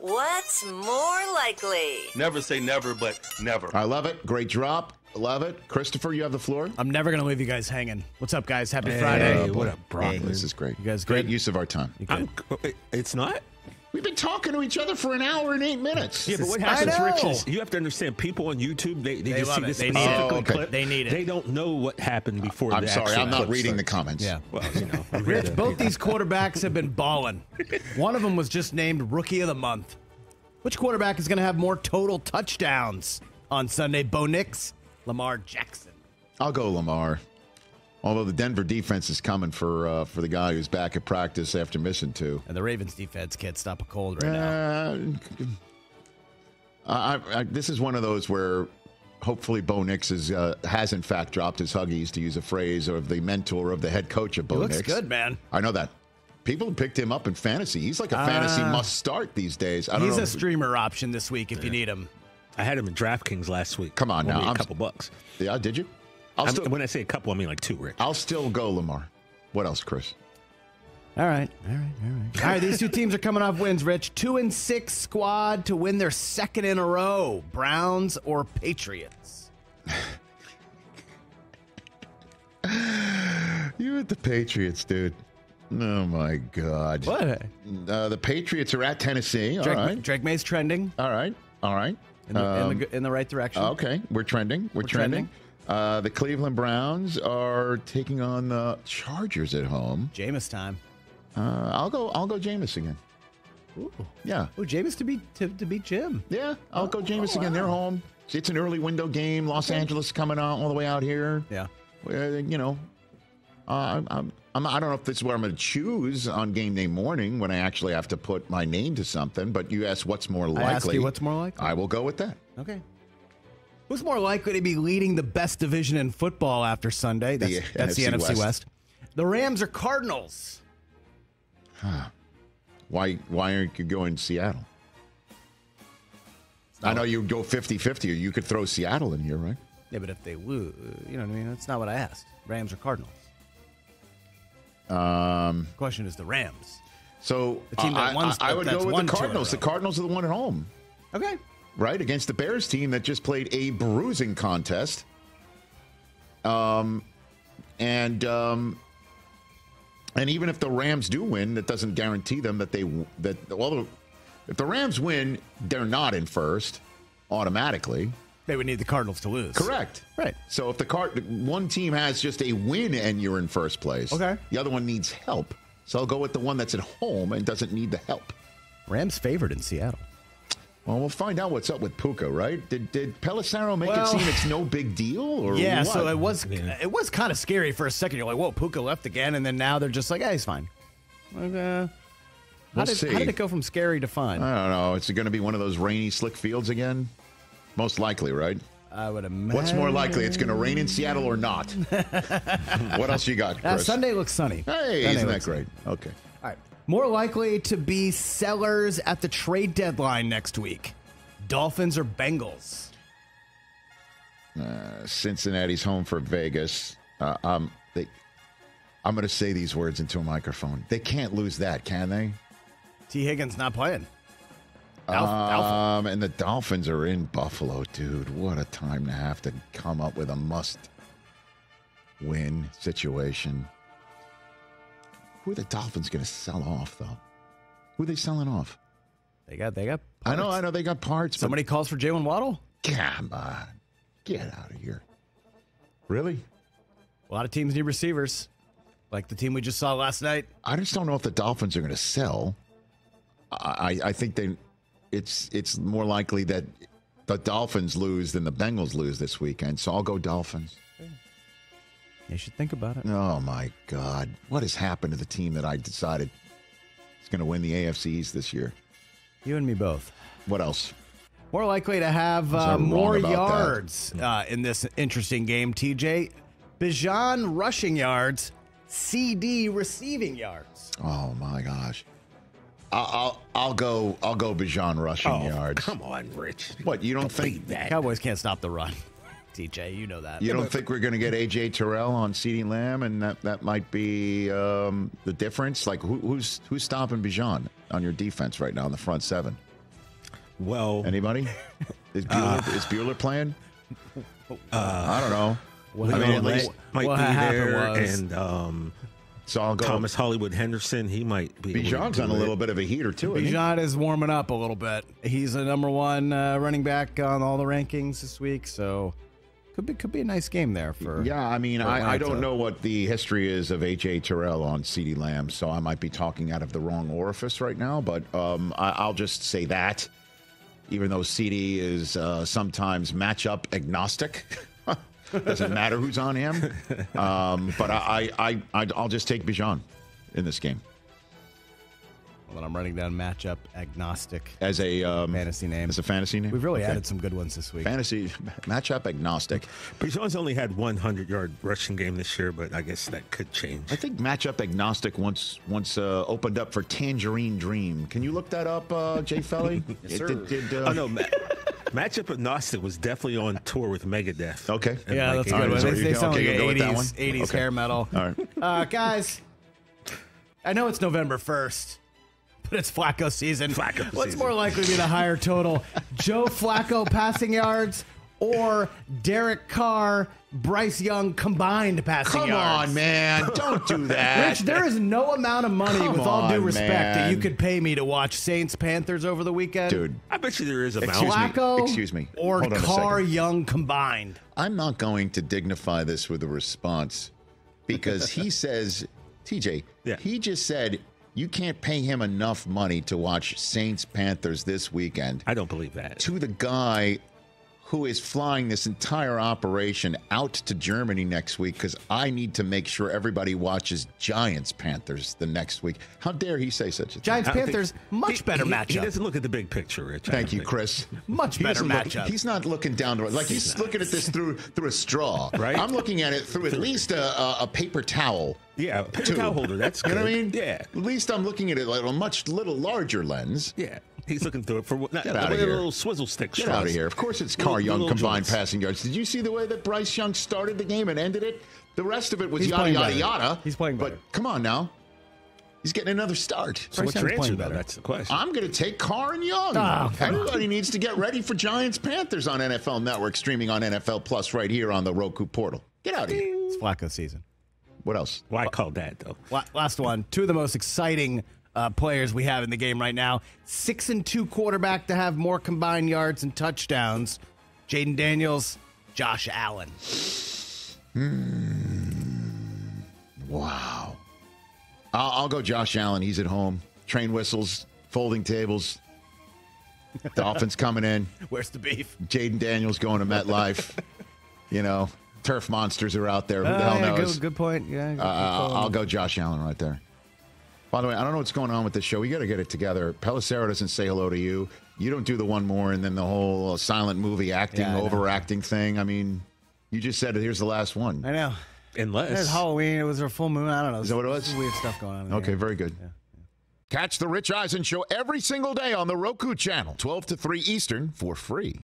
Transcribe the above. What's more likely? Never say never, but never. I love it. Great drop. Love it. Christopher, you have the floor. I'm never going to leave you guys hanging. What's up, guys? Happy Friday. What up, Brock? Hey, this is great. You guys good? Great use of our time. It's not? We've been talking to each other for an hour and 8 minutes. Yeah, but what happens, Rich, is you have to understand people on YouTube, they just see this specifically clip. They need it. They don't know what happened before. I'm sorry, I'm not reading the comments. Yeah. Well, you know, Rich, both these quarterbacks have been balling. One of them was just named Rookie of the Month. Which quarterback is going to have more total touchdowns on Sunday? Bo Nix, Lamar Jackson. I'll go Lamar. Although the Denver defense is coming for the guy who's back at practice after missing two. And the Ravens defense can't stop a cold right now. This is one of those where hopefully Bo Nix has in fact dropped his huggies, to use a phrase of the mentor of the head coach of Bo Nix. He looks good, man. I know that. People picked him up in fantasy. He's like a fantasy must start these days. I don't know. He's a streamer option this week if you need him. I had him in DraftKings last week. Come on now. A couple bucks. Yeah, did you? When I say a couple, I mean like two, Rick. I'll still go Lamar. What else, Chris? All right. All right, these two teams are coming off wins, Rich. 2-6 squad to win their second in a row. Browns or Patriots? You at the Patriots, dude. Oh, my God. What? The Patriots are at Tennessee. All right. Drake May's trending. All right. In the right direction. Okay, we're trending. We're trending. The Cleveland Browns are taking on the Chargers at home. Jameis time. I'll go Jameis again. Ooh. Yeah. Oh, Jameis to beat Jim. Yeah, I'll go Jameis again. Wow. They're home. It's an early window game. Los Angeles coming out all the way out here. Yeah. I don't know if this is what I'm going to choose on game day morning when I actually have to put my name to something. But you asked what's more likely. I asked you what's more likely. I will go with that. Okay. Who's more likely to be leading the best division in football after Sunday? That's the NFC West. The Rams or Cardinals? Huh. Why aren't you going Seattle? I know you go 50-50, or you could throw Seattle in here, right? Yeah, but if they lose, you know what I mean? That's not what I asked. Rams or Cardinals? The question is the Rams. So the team that won, I would go with the Cardinals. The Cardinals are the one at home. Okay. Right, against the Bears team that just played a bruising contest. And even if the Rams do win, that doesn't guarantee them if the Rams win, they're not in first automatically. They would need the Cardinals to lose. Correct. Right. So if the one team has just a win and you're in first place, okay, the other one needs help. So I'll go with the one that's at home and doesn't need the help. Rams favored in Seattle. Well, we'll find out what's up with Puka, right? Did Pelissero make it seem it's no big deal, or yeah? What? So it was kind of scary for a second. You're like, whoa, Puka left again, and then now they're just like, hey, he's fine. Like, how did it go from scary to fine? I don't know. Is it going to be one of those rainy, slick fields again? Most likely, right? I would imagine. What's more likely? It's going to rain in Seattle or not? What else you got, Chris? Sunday looks sunny. Hey, isn't that great? Sunny. Okay. All right. More likely to be sellers at the trade deadline next week, Dolphins or Bengals? Cincinnati's home for Vegas. I'm going to say these words into a microphone. They can't lose that, can they? T. Higgins not playing. And the Dolphins are in Buffalo, dude. What a time to have to come up with a must-win situation. Who are the Dolphins going to sell off, though? Who are they selling off? They got parts. I know they got parts. Somebody calls for Jalen Waddle? Come on. Get out of here. Really? A lot of teams need receivers, like the team we just saw last night. I just don't know if the Dolphins are going to sell. I think it's more likely that the Dolphins lose than the Bengals lose this weekend, so I'll go Dolphins. You should think about it. Oh, my God. What has happened to the team that I decided is going to win the AFC East this year? You and me both. What else? More likely to have more yards in this interesting game, TJ. Bijan rushing yards, CD receiving yards. Oh, my gosh. I'll go Bijan rushing yards. Come on, Rich. What, you don't think that? Cowboys can't stop the run. TJ, you know that. You don't think we're going to get A.J. Terrell on CD Lamb, and that might be the difference? Like, who's stopping Bijan on your defense right now in the front seven? Well, anybody? Is Bueller playing? I don't know. Well, I mean, at least might be there, and Thomas Hollywood Henderson, he might be. Bijan's on a little bit of a heater too. Bijan is warming up a little bit. He's the #1 running back on all the rankings this week, so could be a nice game there for. Yeah, I mean, I don't know what the history is of A.J. Terrell on CD Lamb, so I might be talking out of the wrong orifice right now, but I'll just say that. Even though CD is sometimes matchup agnostic, doesn't matter who's on him. But I'll just take Bijan in this game. Well, then I'm writing down matchup agnostic as a fantasy name. As a fantasy name, we've really added some good ones this week. Fantasy matchup agnostic. Bijan's only had 100-yard rushing game this year, but I guess that could change. I think matchup agnostic once opened up for Tangerine Dream. Can you look that up, Jay Felly? Yes, sir. Matchup agnostic was definitely on tour with Megadeth. Okay. And yeah, that's good. Right. They sound like 80s hair metal. All right, guys. I know it's November 1st. But it's Flacco season. What's more likely to be the higher total? Joe Flacco passing yards or Derek Carr, Bryce Young combined passing yards? Come on, man. Don't do that. Rich, there is no amount of money, with all due respect, that you could pay me to watch Saints Panthers over the weekend. Dude, I bet you there is a amount. Flacco or Carr Young combined. I'm not going to dignify this with a response because he says, TJ, he just said, you can't pay him enough money to watch Saints Panthers this weekend. I don't believe that. To the guy who is flying this entire operation out to Germany next week because I need to make sure everybody watches Giants Panthers the next week. How dare he say such a thing? Giants Panthers, much better matchup. He doesn't look at the big picture, Rich. Thank you, Chris. Much better matchup. He's not looking down the road. Like he's looking at this through a straw. Right. I'm looking at it through at least a paper towel. Yeah, paper towel holder. That's good. You know what I mean? Yeah. At least I'm looking at it like a little larger lens. Yeah. He's looking through it for what? Get out of here. Little swizzle stick. Get out of here. Of course, it's Carr Young combined passing yards. Did you see the way that Bryce Young started the game and ended it? The rest of it was yada yada yada. He's playing better. But come on now, he's getting another start. So what's your answer though? That's the question. I'm going to take Carr and Young. Oh, everybody needs to get ready for Giants Panthers on NFL Network, streaming on NFL Plus right here on the Roku portal. Get out of here. It's Flacco season. What else? Why call that though? Last one. Two of the most exciting players we have in the game right now. 6-2 quarterback to have more combined yards and touchdowns. Jayden Daniels, Josh Allen. Wow. I'll go Josh Allen. He's at home. Train whistles, folding tables. Dolphins coming in. Where's the beef? Jayden Daniels going to MetLife. You know, turf monsters are out there. Who the hell knows? Good point. Yeah. I'll go Josh Allen right there. By the way, I don't know what's going on with this show. We got to get it together. Pelissero doesn't say hello to you. You don't do the one more and then the whole silent movie acting, overacting thing. I mean, you just said, here's the last one. I know. Unless. There's Halloween. It was a full moon. I don't know. Is that what it was? There's weird stuff going on. Okay, very good. Yeah. Catch the Rich Eisen Show every single day on the Roku Channel, 12 to 3 Eastern for free.